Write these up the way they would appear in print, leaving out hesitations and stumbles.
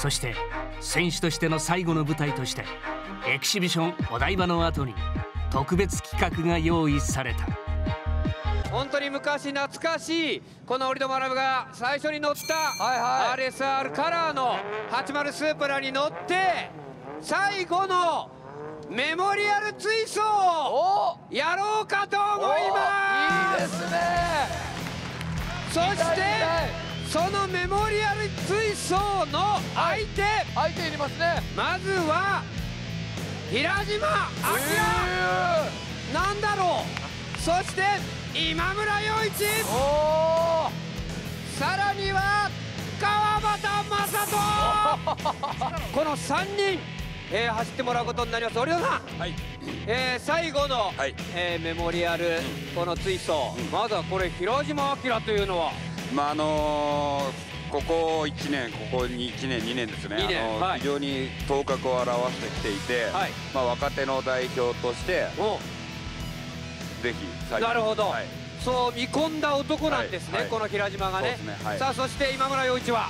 そして選手としての最後の舞台としてエキシビションお台場の後に特別企画が用意された。本当に昔懐かしいこの折戸学が最初に乗った RSR カラーの80スープラに乗って最後のメモリアル追走をやろうかと思います。いいですね。そしてそのメモリアル追走の相手、いりますね。まずは平島明なんだろう。そして今村陽一、さらには川端雅人この3人走ってもらうことになります。折戸さん、最後のメモリアルこの追走、まずはこれ平島明というのは、ここ1年、ここ1年、2年ですね、非常に頭角を現してきていて、若手の代表として、ぜひ最後、なるほど、そう見込んだ男なんですね、この平島がね。さあ、そして今村陽一は。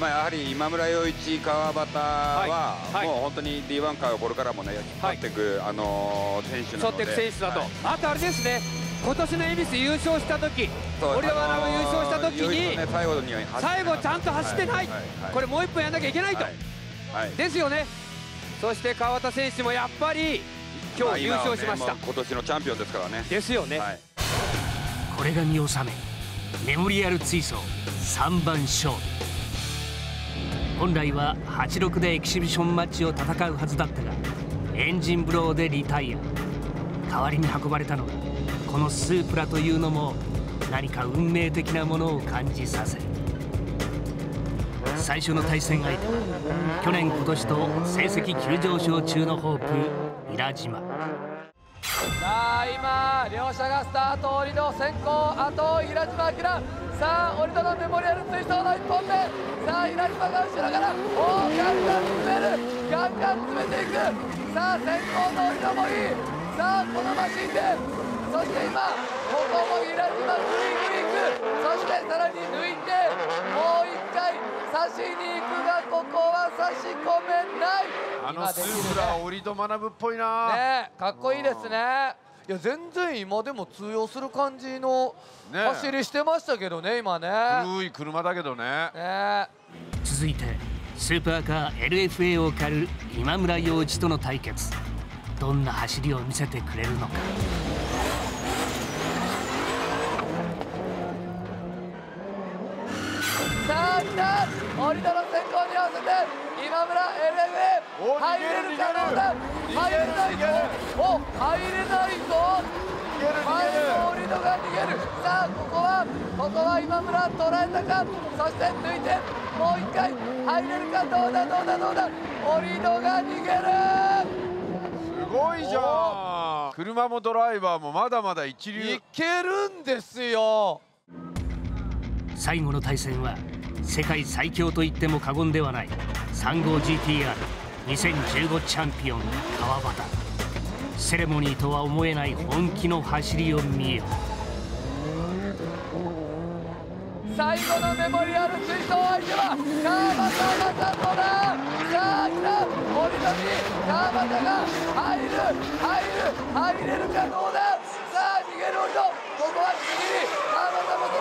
やはり今村陽一、川端はもう本当に D1 界をこれからもね、引っ張っていく選手なので、あとあれですね、今年の恵比寿優勝したとき、折戸学優勝したときに、最後、ちゃんと走ってない、これ、もう1分やんなきゃいけないと、ですよね、そして川端選手もやっぱり、今日優勝しました、今年のチャンピオンですからね。ですよね。これが見納め、メモリアル追走、3番勝負。本来は86でエキシビションマッチを戦うはずだったがエンジンブローでリタイア、代わりに運ばれたのがこのスープラというのも何か運命的なものを感じさせる。最初の対戦相手は去年今年と成績急上昇中のホープ平島。さあ今両者がスタート、折戸先行、あと平島明。さあ折戸のメモリアル追走の1本目。さあ平島が後ろからガンガン詰めていく。さあ先行の折戸もいい。さあこのマシンで、そして今ここも平島グリグリいく。そしてさらに抜いてもう1回差しに行くが、ここは差し込めない。あのスープラ折戸学っぽいなね、かっこいいですね。いや全然今でも通用する感じの走りしてましたけどね、今ね。古い車だけどね。続いてスーパーカー LFA を狩る今村陽一との対決、どんな走りを見せてくれるのか。さあ来た、折戸の先行に合わせて今村 LFA 入れるかどうか。入れないぞ。折戸が逃げる。さあここは今村捉えたか。そして抜いてもう1回入れるか。どうだ。折戸が逃げる。すごいじゃん。車もドライバーもまだまだ一流。いけるんですよ。最後の対戦は世界最強と言っても過言ではない 3号GTR2015 チャンピオン川端。セレモニーとは思えない本気の走りを見よう。最後のメモリアル追走相手は川端雅人だ。さあ来た、折戸に川端が入れるかどうだ。さあ逃げる折戸、ここは右に川端も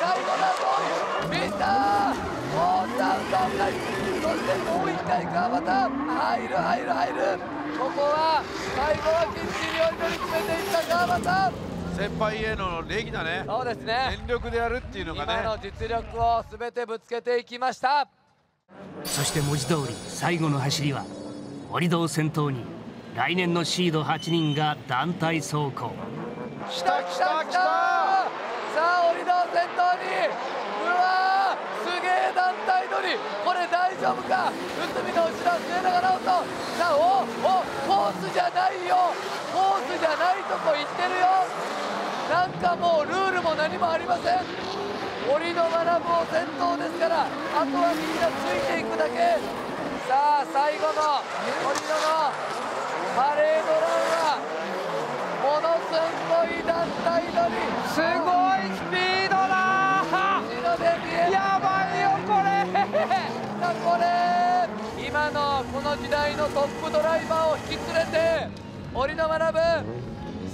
最後だと見た。もう3回、そしてもう1回川端入る。ここは最後はきっちり折戸に詰めていった川端。先輩への礼儀だね。そうですね、全力でやるっていうのがね、今の実力を全てぶつけていきました。そして文字通り最後の走りは折戸を先頭に来年のシード8人が団体走行。来た。さあ折戸を先頭に、うわーすげえ団体乗り、これ大丈夫か。内海の後ろ末永直人、さあコースじゃないとこ行ってるよ。なんかもうルールも何もありません。折戸学を先頭ですから、あとはみんなついていくだけ。さあ最後の折戸のパレードランはものすごい団体乗り、すごいスピードだ。後ろで見える、やばいよこれ。さあこれ今のこの時代のトップドライバーを引き連れて折野学、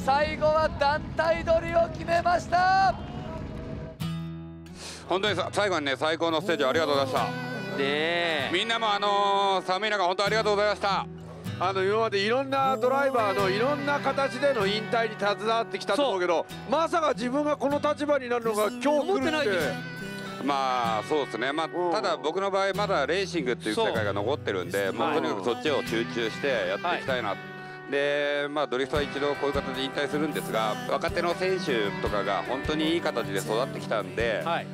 最後は団体取りを決めました。本当に最後にね、最高のステージをありがとうございました。でみんなも寒い中本当ありがとうございました。今までいろんなドライバーのいろんな形での引退に携わってきたと思うけど、まさか自分がこの立場になるのが今日来るって。まあそうですね、まあ、ただ僕の場合まだレーシングっていう世界が残ってるんで、もうとにかくそっちを集中してやっていきたいな、はい、で、まあ、ドリフトは一度こういう形で引退するんですが、若手の選手とかが本当にいい形で育ってきたんで、はい、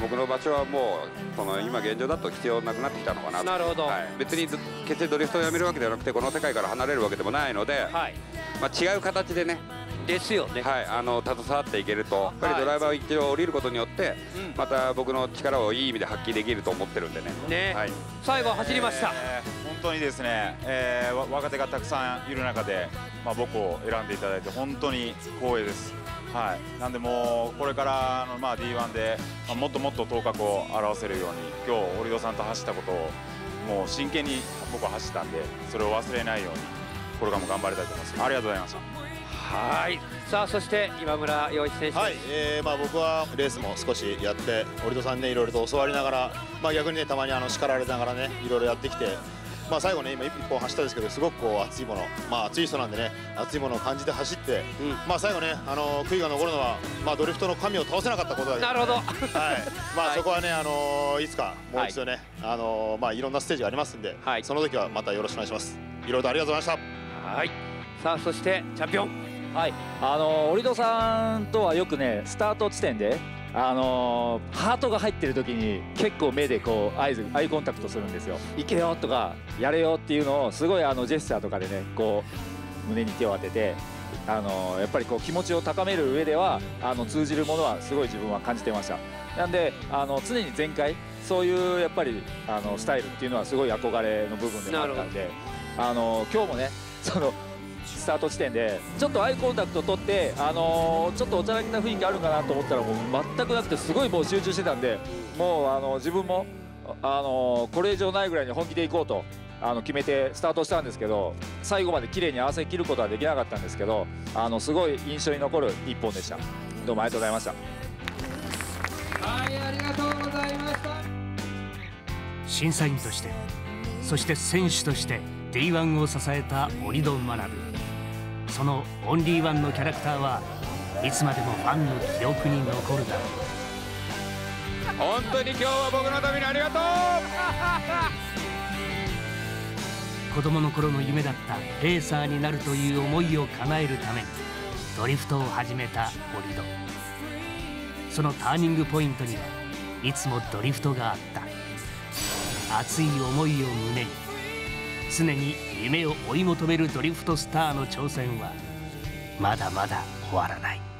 僕の場所はもうその今現状だと必要なくなってきたのかなと。なるほど、はい、別に決してドリフトをやめるわけではなくて、この世界から離れるわけでもないので、はい、まあ違う形でね、ですよね、はい、携わっていけると、やっぱりドライバーを一度降りることによって、はい、また僕の力をいい意味で発揮できると思ってるんでね、はい、最後、走りました、本当にですね、若手がたくさんいる中で、まあ、僕を選んでいただいて、本当に光栄です、はい、なんで、もうこれからの、まあ、D1 で、まあ、もっともっと頭角を現せるように、今日折戸さんと走ったことを、もう真剣に僕は走ったんで、それを忘れないように、これからも頑張りたいと思います。ありがとうございました。はい、さあそして今村洋一選手、はい、まあ、僕はレースも少しやって折戸さんね、いろいろと教わりながら、まあ、逆にね、たまに叱られながらね、いろいろやってきて、まあ、最後ね、今一本走ったんですけど、すごくこう熱いもの、まあ、熱い人なんでね、熱いものを感じて走って、うん、まあ最後ね、悔いが残るのは、まあ、ドリフトの神を倒せなかったことだけど、ね、なるほど、はい、まあそこはね、いつかもう一度ね、はい、まあ、いろんなステージがありますんで、はい、その時はまたよろしくお願いします。いろいろとありがとうございました。はい、さあそしてチャンピオン、はい、折戸さんとはよくね、スタート地点で、ハートが入ってる時に結構目でこうアイコンタクトするんですよ。行けよとかやれよっていうのをすごいジェスチャーとかでね、こう胸に手を当てて、やっぱりこう気持ちを高める上では通じるものはすごい自分は感じてました。なんで常に全開、そういうやっぱりスタイルっていうのはすごい憧れの部分でもあったんで、今日もね、スタート地点でちょっとアイコンタクト取って、ちょっとおちゃらけた雰囲気あるかなと思ったら、もう全くなくて、すごいもう集中してたんで、もう自分もこれ以上ないぐらいに本気でいこうと決めてスタートしたんですけど、最後まで綺麗に合わせ切ることはできなかったんですけど、すごい印象に残る一本でした。どうもありがとうございました。はい、ありがとうございました。審査員として、そして選手として D1 を支えた折戸学。そのオンリーワンのキャラクターはいつまでもファンの記憶に残るだろう。本当に今日は僕のためにありがとう。子供の頃の夢だったレーサーになるという思いを叶えるためにドリフトを始めた折戸。そのターニングポイントにはいつもドリフトがあった。熱い思いを胸に常に夢を追い求めるドリフトスターの挑戦はまだまだ終わらない。